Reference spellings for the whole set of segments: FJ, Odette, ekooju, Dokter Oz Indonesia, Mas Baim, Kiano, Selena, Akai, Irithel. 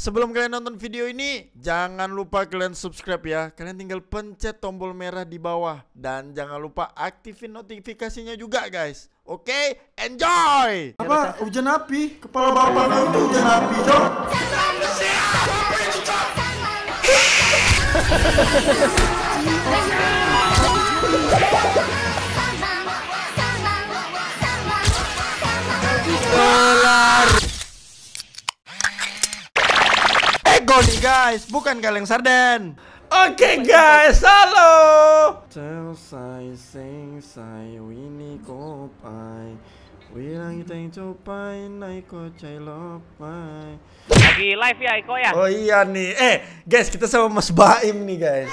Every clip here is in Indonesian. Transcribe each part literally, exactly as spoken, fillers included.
Sebelum kalian nonton video ini, jangan lupa kalian subscribe ya. Kalian tinggal pencet tombol merah di bawah. Dan jangan lupa aktifin notifikasinya juga guys. Oke, okay? Enjoy! Apa? Hujan api? Kepala bapak itu hujan api, dong? Dolar. Ego nih guys, bukan kaleng sarden. Oke okay guys, halo. Selesai sing sai wini kopai. Wirang teng copai naik kocai lopai. Lagi live ya Iko ya? Oh iya nih. Eh, guys, kita sama Mas Baim nih guys.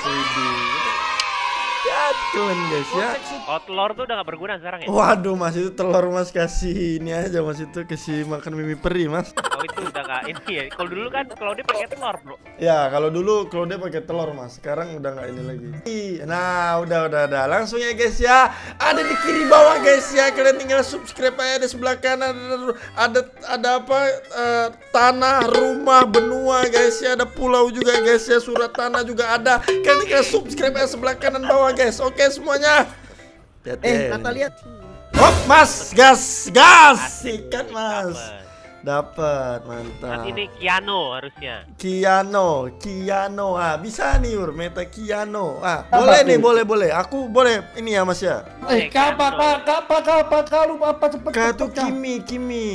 Keren guys ya. Oh, telur tuh udah gak berguna sekarang ya? Waduh mas, itu telur mas kasih ini aja mas, itu kasih makan mimi peri mas. Oh itu udah gak ini ya. Kalau dulu kan kalau dia pakai telur bro. Ya kalau dulu kalau dia pakai telur mas, sekarang udah gak ini lagi. Nah udah udah udah langsung ya guys ya. Ada di kiri bawah guys ya. Kalian tinggal subscribe aja di sebelah kanan. Ada ada apa? Uh, tanah, rumah, benua guys ya. Ada pulau juga guys ya. Surat tanah juga ada. Kalian tinggal subscribe aja sebelah kanan bawah guys. Oke okay, semuanya. Lihat, eh, kata lihat. Hop, Mas, gas, gas. Sikat, Mas. Dapat, mantap. Mas ini Kiano harusnya. Kiano, Kiano. Ah, bisa nih, Ur, meta Kiano. Ah, apa boleh itu? Nih, boleh, boleh. Aku boleh ini ya, Mas ya. Eh, kapak, kapak, kapak, kalau apa cepet. Katu Kimi, Kimi.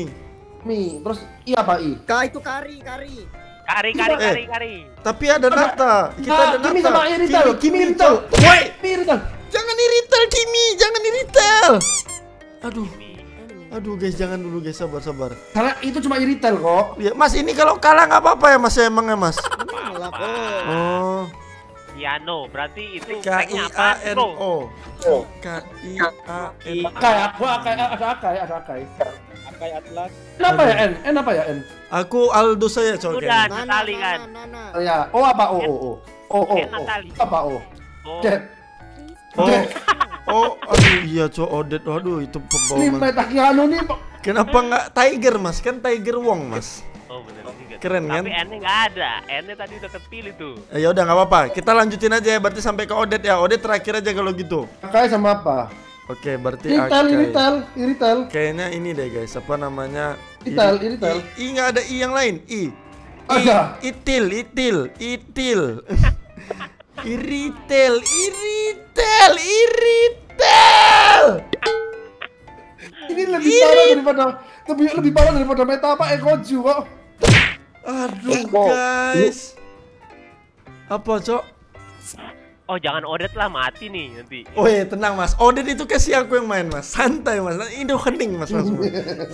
Mi, terus iya, Pak I. Ka itu kari, kari. Kari kari eh, kari kari. Tapi ada nata. Kita ah, ada nata. Kimi sama Irithel. Kimi Irithel. Woi, Irithel. Jangan Irithel Kimi, jangan Irithel. Aduh. Aduh guys, jangan dulu guys, sabar sabar. Karena itu cuma Irithel kok. Ya, Mas ini kalau kalah nggak apa-apa ya Mas, emang ya Mas. Kalah kok. Oh. Kiano, berarti itu tagnya apa? Bro? Oh. K I A N. Akai, aku Akai, ada Akai, ada Akai. Akai Atlas. Kenapa ya N? N apa ya N? Aku Aldo saya coba. Udah Natali kan. Ya, oh apa? Oh oh oh. Oh oh oh. Apa oh? Odette. Oh. Oh, aduh iya coba Odette. Aduh itu pembawa. Ini meta Kiano nih. Kenapa enggak Tiger Mas? Kan Tiger Wong Mas. Oh benar juga. Keren kan? Tapi N-nya enggak ada. N-nya tadi udah kepilih tuh. Ya udah enggak apa-apa. Kita lanjutin aja ya. Berarti sampai ke Odette ya. Odette terakhir aja kalau gitu. Kayak sama apa? Oke, berarti Irithel, Irithel, Irithel. Kayaknya ini deh guys, apa namanya? Irithel, Irithel. I nggak ada i yang lain. I. Ada. Itil, Itil, Itil. Irithel, Irithel, Irithel. Ini lebih parah daripada lebih lebih parah daripada meta apa Ekoju kok. Aduh guys. Apa cok? Oh jangan Odette lah, mati nih nanti. Oh iya tenang mas, Odette itu kasih aku yang main mas. Santai mas, ini hening mas mas.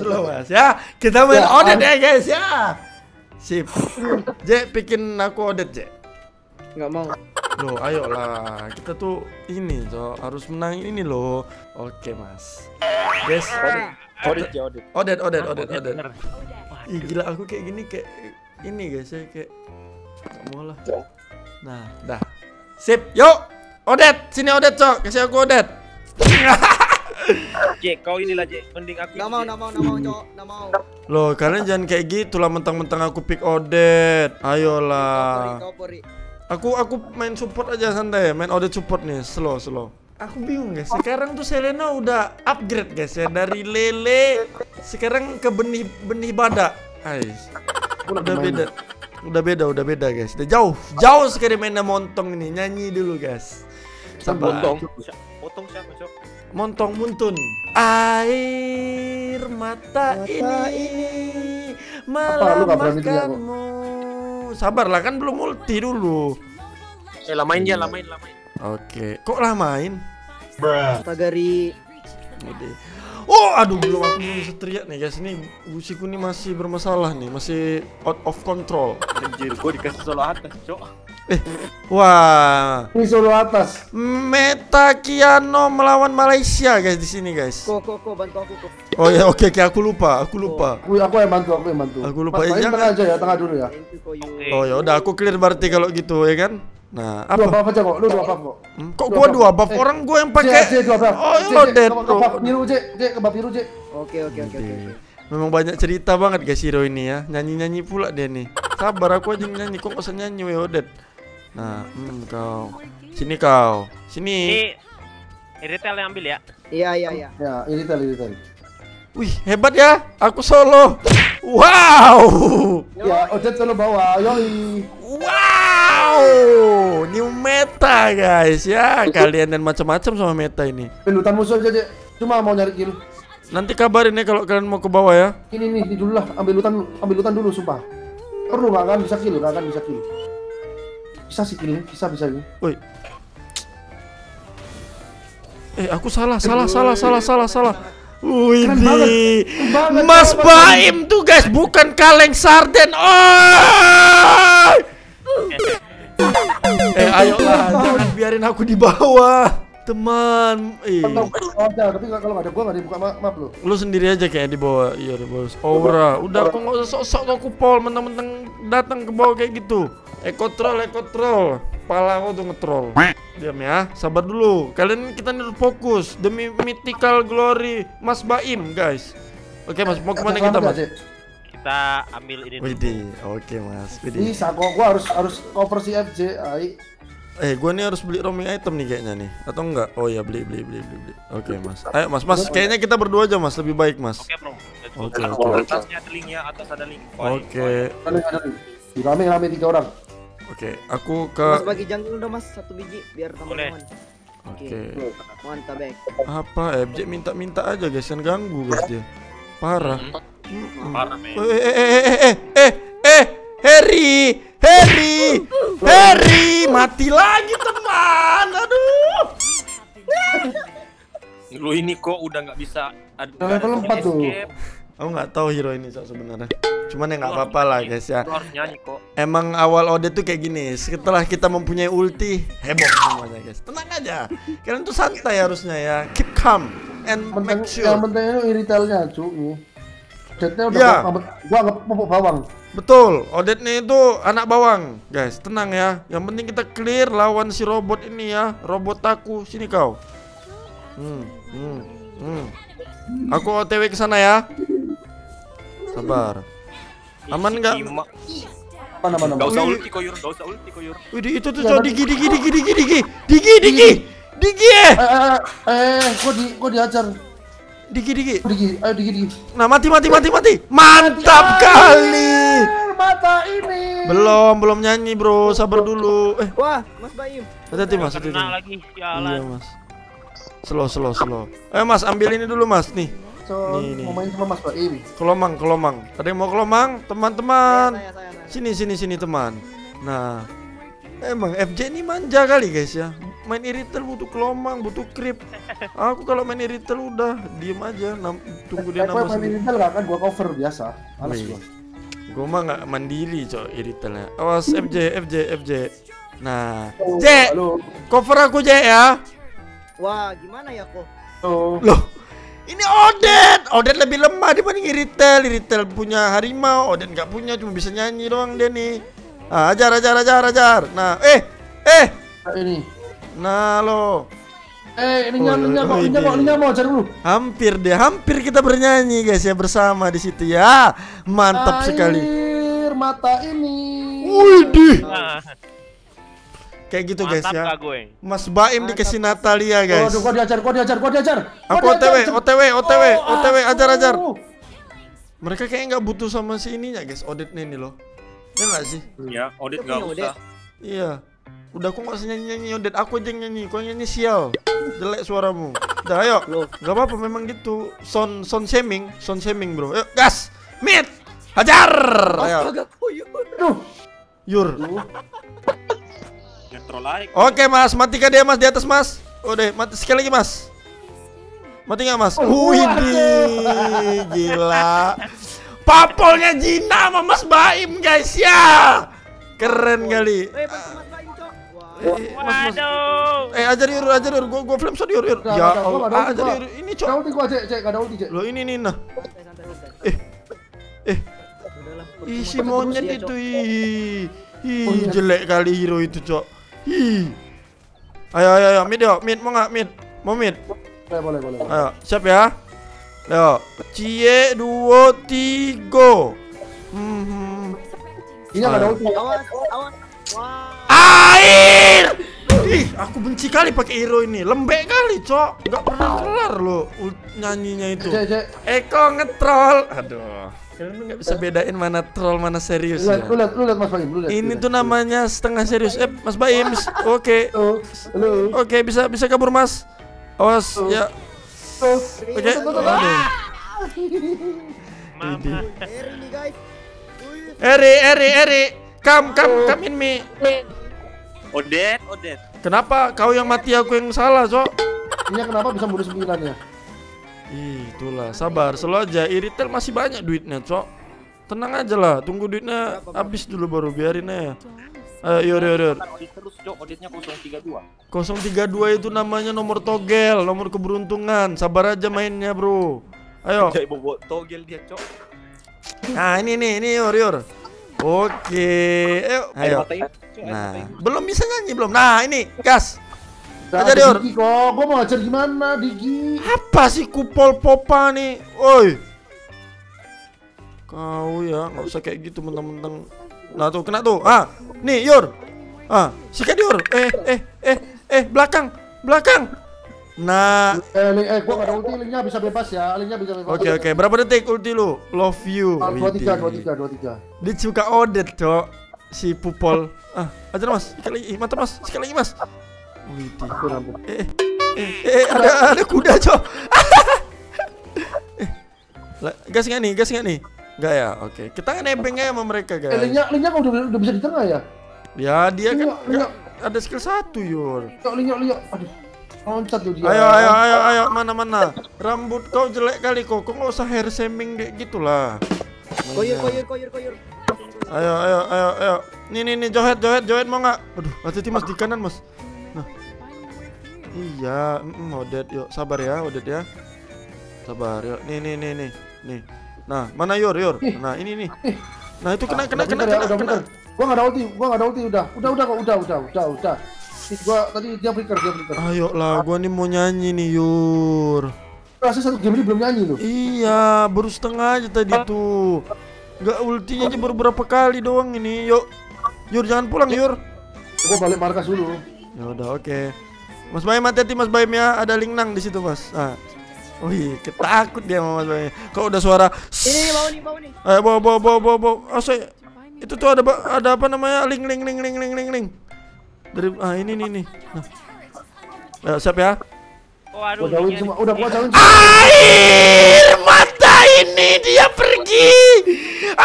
Slow mas ya. Kita main ya, Odette ya guys ya. Sip. J, bikin aku Odette J. Nggak mau. Loh ayo lah, kita tuh ini tuh harus menang ini loh. Oke mas. Guys Odette ya Odette. Odette Odette Odette Odette. Ih gila aku kayak gini kayak ini guys ya kayak. Nggak mau lah. Nah dah. Sip, yuk. Odette, sini Odette, cok. Kasih aku Odette. Jek, kau inilah Jek. Mending aku. Enggak mau, enggak mau, enggak mau, cok. Enggak mau. Loh, kalian jangan kayak gitu lah mentang-mentang aku pick Odette. Ayolah. Aku aku main support aja santai, main Odette support nih, slow, slow. Aku bingung guys. Sekarang tuh Selena udah upgrade guys ya, dari lele sekarang ke benih-benih badak. Guys. Udah beda. Udah beda, udah beda guys. Udah jauh, jauh sekali mainnya montong ini. Nyanyi dulu guys. Sabar. Montong, potong siapa cok? Montong muntun. Air mata, mata ini melambangkanmu. Sabar lah kan belum multi dulu. Eh lamain ya, lamain, lamain. Oke, okay. Kok lamain? Bruh. Pagari. Oh, aduh belum aku bisa teriak nih guys. Ini gusiku nih masih bermasalah nih, masih out of control. Anjir, gua dikasih solo atas, cok. Eh, wah. Ini solo atas. Meta Kiano melawan Malaysia guys di sini guys. Kok kok kok bantu aku kok. Oh ya, oke okay, oke okay, aku lupa, aku lupa. Aku aku yang bantu, aku yang bantu. Aku lupa. Mas, ya, tengah aja ya, tengah dulu ya. Oh ya udah aku clear berarti kalau gitu ya kan. Nah, apa? Dua buff aja kok, lu dua buff kok. Hmm? Kok dua gua dua buff? Eh. Orang gua yang pakai. Oh, Odette. Ke buff biru, J. Ke buff biru, J. Oke, oke, oke, oke. Memang banyak cerita banget guys hero ini ya. Nyanyi-nyanyi pula dia nih. Sabar, aku aja nyanyi. Kok gak usah nyanyi ya Odette. Nah hmm, kau. Sini kau. Sini. Irithel yang ambil ya. Iya iya iya. Ya, Irithel Irithel. Wih, hebat ya. Aku solo. Wow. Ya, Odette solo bawah. Yoi. Wow. New meta guys ya. Kalian dan macam-macam sama meta ini. Penutan musuh aja, cuma mau nyari kill. Nanti kabarin ya kalau kalian mau ke bawah ya. Ini nih, dulu lah, ambil lutan, ambil lutan dulu sumpah. Perlu gak kan bisa kill, gak kan bisa kill. Bisa sih kill, bisa bisa ini. Woi. Eh, aku salah, salah, salah, salah, salah, salah. Wih, Mas Baim tuh guys, bukan kaleng sarden. Oh. Eh, ayolah, jangan biarin aku di bawah. Teman, eh. Ada, tapi kalau nggak ada gua nggak dibuka map lo. Lu sendiri aja kayak di bawah, iya di bawah. Aura, udah aku nggak usah sok-sok aku pol, mentang-mentang datang ke bawah kayak gitu. Ekotrol, ekotrol, pala aku tuh ngetrol. Diam ya, sabar dulu. Kalian kita nih fokus demi mythical glory Mas Baim guys. Oke Mas, mau kemana kita Mas? Kita ambil ini. Widih, oke Mas. Widih. Ih, sago gua harus harus cover si F J. Ai. Eh, gua nih harus beli roaming item nih kayaknya nih. Atau enggak? Oh ya, beli beli beli beli beli. Oke, okay, Mas. Ayo, Mas. Mas, kayaknya kita berdua aja, Mas. Lebih baik, Mas. Oke, okay, Bro. Oke. Okay, okay. Atasnya ada link-nya, atas ada link. Oke. Rame-rame tiga orang. Oke, okay, aku ke Mas bagi jungle dong, Mas. Satu biji biar teman-teman. Oke. Okay. Mantap, Bang. Apa? F J minta-minta aja, guys. Jangan ganggu, guys dia. Parah. Hmm. Parah, men. Eh eh eh eh eh eh eh Harry. Harry, Harry mati lagi teman, aduh. Lu ini kok udah nggak bisa. Aduh, level empat tuh. Aku nggak tahu hero ini sebenarnya. Cuman ya nggak apa-apa lah guys ya. Emang awal Odette tuh kayak gini. Setelah kita mempunyai ulti, heboh semuanya guys. Tenang aja. Kalian tuh santai harusnya ya. Keep calm and make sure. Yang penting itu Irithel-nya cuy. Odette-nya udah ngambil. Gua nggak pupuk bawang. Betul, Odette nih itu anak bawang, guys. Tenang ya. Yang penting kita clear lawan si robot ini ya. Robot aku, sini kau. Hmm, hmm, hmm. Aku O T W ke sana ya. Sabar. Aman nggak? Aman, aman, aman. Gak usah ulti koyur, gak usah ulti koyur. Widih, itu tuh coy, digi, digi, digi, digi, digi, digi, digi, digi. Eh, eh, kok di, kok diajar? Digi digi. Digi, ayo digi digi. Nah, mati mati mati mati. Mantap kali. Mata ini. Belum, belum nyanyi, Bro. Sabar dulu. Eh, wah, Mas Baim. Hati-hati, Mas. Hati-hati. Iya, Mas. Slow, slow, slow. Eh, Mas, ambil ini dulu, Mas. Nih. Nih, nih. Mau main sama Mas Baim. Kelomang, kelomang. Ada yang mau kelomang? Teman-teman. Sini, sini, sini, teman. Nah. Emang F J ini manja kali, guys ya. Main Irithel butuh kelomang, butuh creep. Aku kalau main Irithel udah diem aja, tunggu dia nambah. Aku main Irithel gak kan gua cover biasa. Alas gua. Gua mah gak mandiri coy Irithel-nya. Awas F J, F J, F J. Nah, oh, J. Halo. Cover aku J ya. Wah, gimana ya kok? Oh. Loh. Ini Odette. Odette lebih lemah dibanding Irithel. Irithel punya harimau, Odette gak punya, cuma bisa nyanyi doang dia nih. Ah, ajar, ajar, ajar, ajar. Nah, eh, eh. Ini. Nah lo, eh ini nyanyi nyanyi nyanyi nyanyi dulu. Hampir deh, hampir kita bernyanyi guys ya bersama di situ ya. Mantap sekali. Air mata ini. Widih. Kayak gitu guys ya. Mas Baim dikasih Natalia guys. Waduh, kau diajar, kau diajar, kau diajar. Aku O T W, O T W, O T W, O T W, ajar ajar. Mereka kayaknya nggak butuh sama si ininya guys. Odette nih lo. Iya nggak sih? Iya, Odette nggak usah. Iya. Udah aku gak usah nyanyi-nyanyi Odette, aku aja nyanyi, kau nyanyi sial. Jelek suaramu. Udah ayo, gak apa-apa memang gitu. Sound, sound shaming, sound shaming bro. Ayo, gas, meet, hajar. Ayo. Aduh. Yur. Oke mas, mati kah dia mas, di atas mas. Udah, mati sekali lagi mas. Mati gak mas? Widih, gila. Papolnya Gina sama Mas Baim guys ya. Keren kali. Eh, mas, mas. Eh ajar yur, ajar yur, gua, gua flame shot yur, yur. Gak, ya gak, Allah, gak ajar yur, ini cok. Gak ada ulti gua cek, cek, gak ada ulti cek. Loh ini nih, nah. Eh, eh. Ih, si monyet itu, ih. Ih, jelek kali hero itu cok. Ih. Ayo, ayo, ayo, mid yuk, mid, mau gak mid? Mau mid? Boleh, boleh, boleh. Ayo, siap ya. Yo, cie, dua, tiga. Hmm. Ini ada ulti. Awas, awas. Wow. Air. Ih, aku benci kali pakai hero ini. Lembek kali, Cok. Enggak pernah kelar lo nyanyinya itu. Eko ngetrol. Aduh. Kalian nggak bisa bedain mana troll mana serius. Lu lihat, lu lihat Mas Baim, lu lihat. Ini tuh namanya setengah serius. Eh, Mas Baim. Oke. Oke, bisa bisa kabur, Mas. Awas ya. Oke. Mama. Eri, Eri, Eri. Come, come, come in me. Odette, Odette. Kenapa kau yang mati aku yang salah, Cok? Ini kenapa bisa bunuh sembilan ya? Itulah, sabar, selalu aja. Irithel masih banyak duitnya, Cok. Tenang aja lah, tunggu duitnya habis dulu baru biarin ya. Ayo, ayo, ayo. Auditnya nol tiga dua. nol tiga dua itu namanya nomor togel, nomor keberuntungan. Sabar aja mainnya, Bro. Ayo. Togel dia, Cok. Nah, ini nih, ini Yor, Yor. Oke, ayo. Ayo. Nah, belum bisa nyanyi belum. Nah, ini gas. Ajar Yor. Kok gua mau ajar gimana, Digi? Apa sih kupol popa nih? Woi. Kau ya nggak usah kayak gitu mentang-mentang. Nah tuh kena tuh. Ah, nih Yor. Ah, sikat Yor. Eh, eh, eh, eh, belakang, belakang. Nah, eh, eh, gua enggak ada ulti, linknya bisa bebas ya. Linknya bisa bebas. Oke, oke. Berapa detik ulti lu? Love you. dua puluh tiga, dua puluh tiga, dua puluh tiga. Dia suka Odette, Cok. Si pupol. Ah, ajar Mas. Sekali lagi, mata Mas. Sekali lagi, Mas. Eh, eh, eh, ada ada kuda, Cok. Eh, gas nggak nih, gas nggak nih? Nggak ya, oke. Kita nebeng aja sama mereka, guys. Eh, linknya, linknya udah udah bisa di tengah ya? Ya, dia kan ada skill satu, Yor. Linknya, linknya, aduh, loncat tuh dia. Ayo, ayo, ayo, ayo, mana mana. Rambut kau jelek kali kok, kok nggak usah hair shaming kayak gitulah. Koyor, koyor, koyor, koyor. Ayo, ayo, ayo, ayo. Nih, nih, nih, johet, johet, johet mau nggak? Aduh, hati-hati Mas di kanan, Mas. Nah. Iya, mm, Odette, yuk sabar ya, Odette ya. Sabar, yuk. Nih, nih, nih, nih, nih. Nah, mana Yor, Yor? Nah, ini nih. Nah, itu kena, kena, kena, kena, kena. Gua nggak ada ulti, gua nggak ada ulti, udah, udah, udah, udah, udah, udah, udah. Gua tadi dia flicker, dia flicker. Ayo lah, gua nih mau nyanyi nih, Yor. Rasanya satu game ini belum nyanyi loh. Iya, baru setengah aja tadi tuh. Gak ultinya aja baru berapa kali doang ini. Yuk, Yor jangan pulang, Yor. Gua balik markas dulu. Ya udah, oke. Okay. Mas Baim hati-hati Mas Baim ya, ada lingnang di situ, Mas. Ah. Wih, ketakut dia sama Mas Baim. Kok udah suara ini bau nih, bau nih. Eh, bau bau bau bau bau. Asik. Itu tuh ada ada apa namanya? Ling ling ling ling ling ling ling. Dari ah ini nih nih. Nah. Ya, siap ya. Oh, aduh. Udah cuma udah gua jauhin. Air mata ini dia pergi.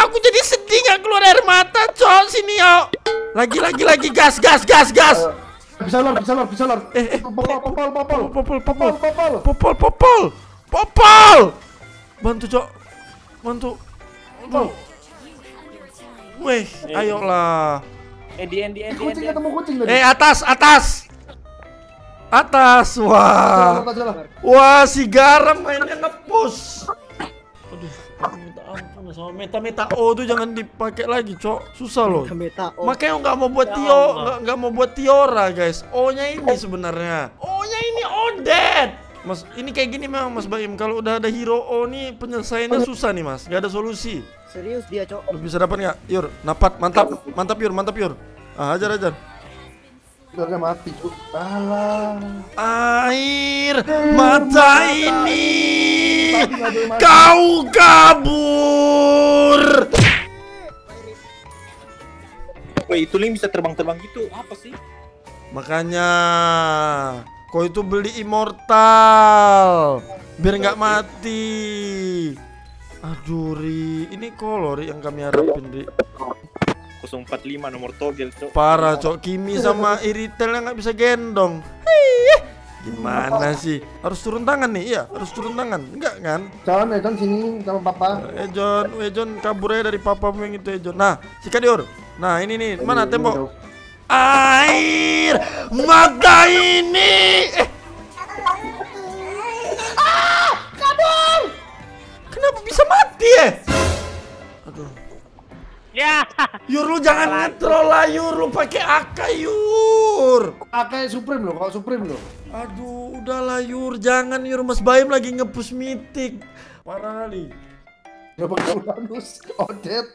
Aku jadi sedih enggak keluar air mata, Cok. Sini, yo. Lagi lagi lagi gas gas gas gas. Bisa lor, bisa lor, bisa lor. Eh, eh, popol, popol, popol, popol, popol, popol, popol, popol, popol. Bantu, Cok. Bantu. Aduh. Weh, ayolah. Eh, di end, di end, di end. Eh, atas, atas. Atas, wah. Wah, si garam mainnya nge-push. Aduh, aku minta ampun sama meta-meta O tuh jangan dipakai lagi, Cok. Susah loh. Makanya nggak mau buat Tio, nggak mau buat Tiora, guys. O-nya ini sebenarnya. O-nya ini Odette. Mas, ini kayak gini memang Mas Baim. Kalau udah ada hero O nih penyelesaiannya susah nih, Mas. Gak ada solusi. Serius dia, Cok. Lu bisa dapat nggak, Yur? Napat, mantap, mantap Yur, mantap Yur. Ah, ajar ajar. Udah mati, Cok. Alah. Air mata ini. Kau kabur. Woi, itu link bisa terbang-terbang gitu. Apa sih? Makanya kau itu beli immortal biar nggak mati. Aduh, Ri. Ini kolor yang kami harapin, Ri. nol empat lima nomor togel, Cok. Parah, Cok. Kimi sama Irithel yang nggak bisa gendong. Hei. Gimana sih? Harus turun tangan nih, iya, harus turun tangan. Enggak kan? Jangan Ejon sini sama papa. Ejon, Ejon kaburnya dari papamu yang itu, Ejon. Nah, sikat Yor. Nah, ini nih, mana tembok? Air mata ini. Eh. Ah, kabur. Kenapa bisa mati ya? Aduh. Ya. Yur, lu jangan nge-troll lah, Yur. Lu pakai Akai, Yur. Akai Supreme lo, kalau Supreme lo. Aduh, udahlah Yur, jangan Yur. Mas Baim lagi nge-push mitik. Parah nih. Kenapa kamu nangis, Odette?